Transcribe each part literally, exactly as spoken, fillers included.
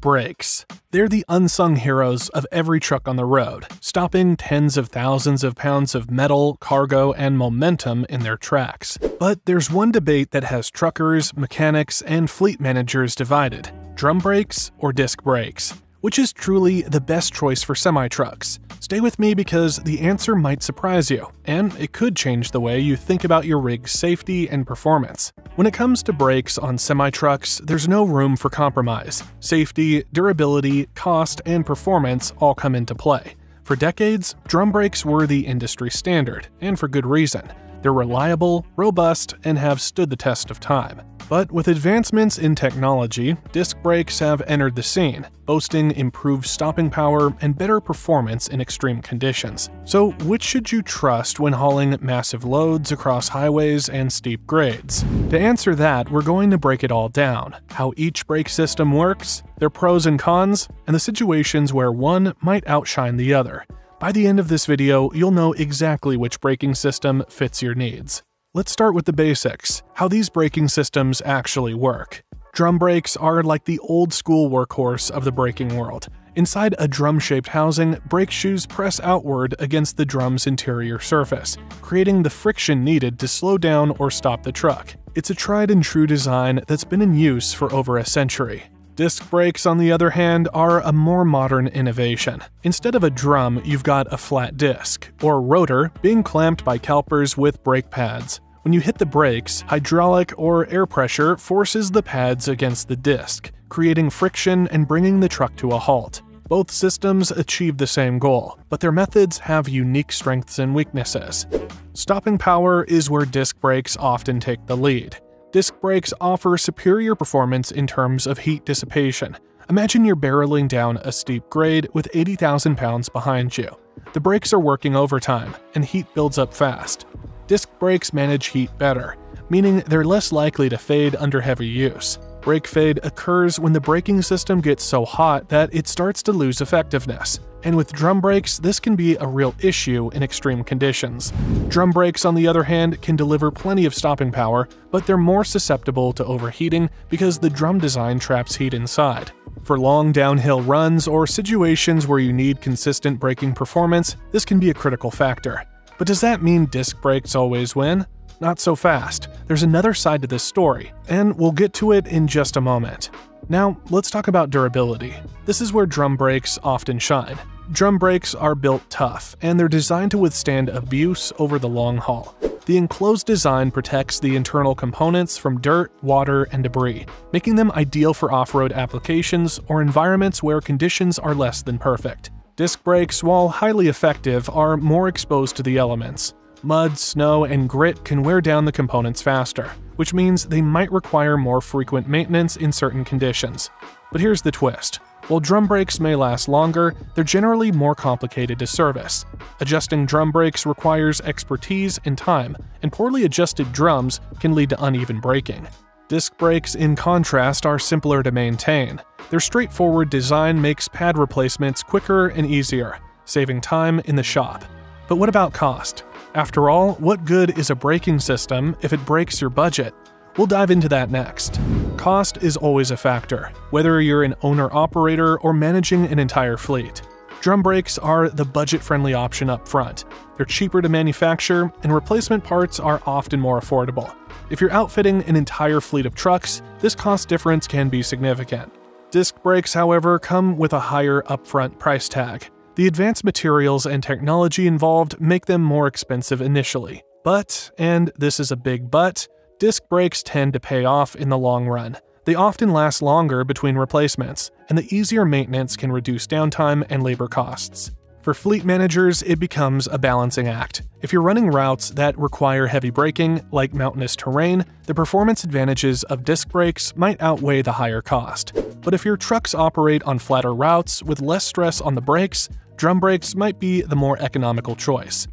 Brakes. They're the unsung heroes of every truck on the road, stopping tens of thousands of pounds of metal, cargo, and momentum in their tracks. But there's one debate that has truckers, mechanics, and fleet managers divided: drum brakes or disc brakes? Which is truly the best choice for semi-trucks? Stay with me because the answer might surprise you, and it could change the way you think about your rig's safety and performance. When it comes to brakes on semi-trucks, there's no room for compromise. Safety, durability, cost, and performance all come into play. For decades, drum brakes were the industry standard, and for good reason. They're reliable, robust, and have stood the test of time. But with advancements in technology, disc brakes have entered the scene, boasting improved stopping power and better performance in extreme conditions. So which should you trust when hauling massive loads across highways and steep grades? To answer that, we're going to break it all down: how each brake system works, their pros and cons, and the situations where one might outshine the other. By the end of this video, you'll know exactly which braking system fits your needs. Let's start with the basics: how these braking systems actually work. Drum brakes are like the old-school workhorse of the braking world. Inside a drum-shaped housing, brake shoes press outward against the drum's interior surface, creating the friction needed to slow down or stop the truck. It's a tried-and-true design that's been in use for over a century. Disc brakes, on the other hand, are a more modern innovation. Instead of a drum, you've got a flat disc, or rotor, being clamped by calipers with brake pads. When you hit the brakes, hydraulic or air pressure forces the pads against the disc, creating friction and bringing the truck to a halt. Both systems achieve the same goal, but their methods have unique strengths and weaknesses. Stopping power is where disc brakes often take the lead. Disc brakes offer superior performance in terms of heat dissipation. Imagine you're barreling down a steep grade with eighty thousand pounds behind you. The brakes are working overtime, and heat builds up fast. Disc brakes manage heat better, meaning they're less likely to fade under heavy use. Brake fade occurs when the braking system gets so hot that it starts to lose effectiveness. And with drum brakes, this can be a real issue in extreme conditions. Drum brakes, on the other hand, can deliver plenty of stopping power, but they're more susceptible to overheating because the drum design traps heat inside. For long downhill runs or situations where you need consistent braking performance, this can be a critical factor. But does that mean disc brakes always win? Not so fast. There's another side to this story, and we'll get to it in just a moment. Now, let's talk about durability. This is where drum brakes often shine. Drum brakes are built tough, and they're designed to withstand abuse over the long haul. The enclosed design protects the internal components from dirt, water, and debris, making them ideal for off-road applications or environments where conditions are less than perfect. Disc brakes, while highly effective, are more exposed to the elements. Mud, snow, and grit can wear down the components faster, which means they might require more frequent maintenance in certain conditions. But here's the twist. While drum brakes may last longer, they're generally more complicated to service. Adjusting drum brakes requires expertise and time, and poorly adjusted drums can lead to uneven braking. Disc brakes, in contrast, are simpler to maintain. Their straightforward design makes pad replacements quicker and easier, saving time in the shop. But what about cost? After all, what good is a braking system if it breaks your budget? We'll dive into that next. Cost is always a factor, whether you're an owner-operator or managing an entire fleet. Drum brakes are the budget-friendly option up front. They're cheaper to manufacture, and replacement parts are often more affordable. If you're outfitting an entire fleet of trucks, this cost difference can be significant. Disc brakes, however, come with a higher upfront price tag. The advanced materials and technology involved make them more expensive initially. But, and this is a big but, disc brakes tend to pay off in the long run. They often last longer between replacements, and the easier maintenance can reduce downtime and labor costs. For fleet managers, it becomes a balancing act. If you're running routes that require heavy braking, like mountainous terrain, the performance advantages of disc brakes might outweigh the higher cost. But if your trucks operate on flatter routes with less stress on the brakes, drum brakes might be the more economical choice.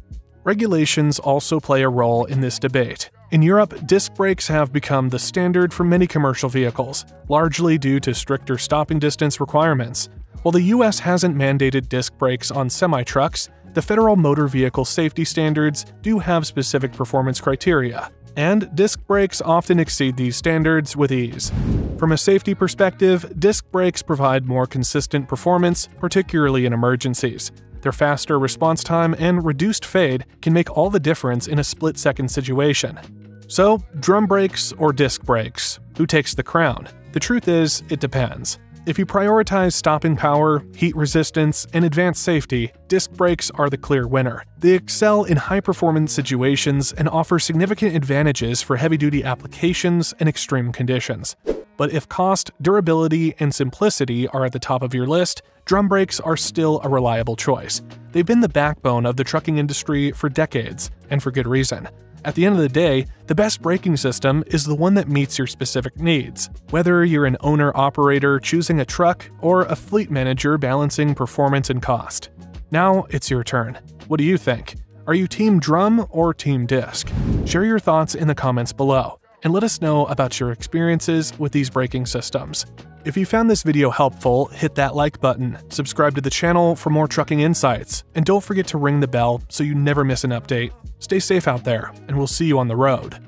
Regulations also play a role in this debate. In Europe, disc brakes have become the standard for many commercial vehicles, largely due to stricter stopping distance requirements. While the U S hasn't mandated disc brakes on semi-trucks, the federal motor vehicle safety standards do have specific performance criteria, and disc brakes often exceed these standards with ease. From a safety perspective, disc brakes provide more consistent performance, particularly in emergencies. Their faster response time and reduced fade can make all the difference in a split-second situation. So, drum brakes or disc brakes? Who takes the crown? The truth is, it depends. If you prioritize stopping power, heat resistance, and advanced safety, disc brakes are the clear winner. They excel in high-performance situations and offer significant advantages for heavy-duty applications and extreme conditions. But if cost, durability, and simplicity are at the top of your list, drum brakes are still a reliable choice. They've been the backbone of the trucking industry for decades, and for good reason. At the end of the day, the best braking system is the one that meets your specific needs. Whether you're an owner-operator choosing a truck or a fleet manager balancing performance and cost. Now it's your turn. What do you think? Are you team drum or team disc? Share your thoughts in the comments below, and let us know about your experiences with these braking systems. If you found this video helpful, hit that like button, subscribe to the channel for more trucking insights, and don't forget to ring the bell so you never miss an update. Stay safe out there, and we'll see you on the road.